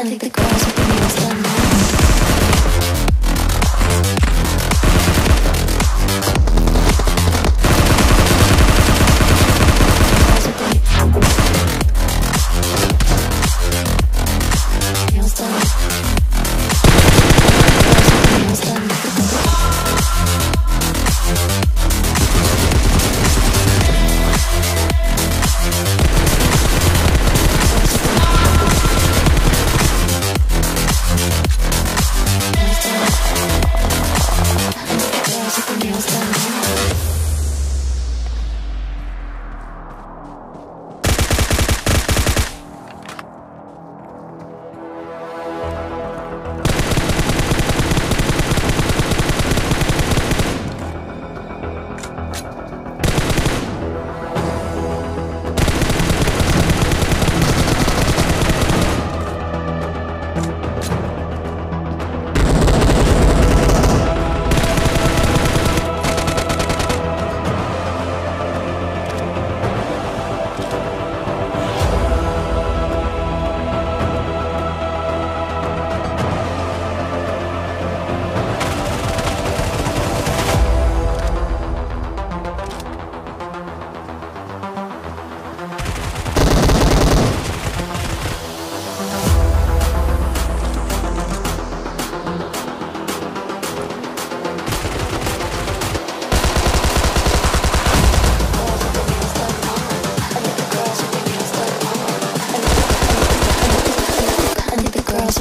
Girls with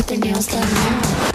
their nails done now.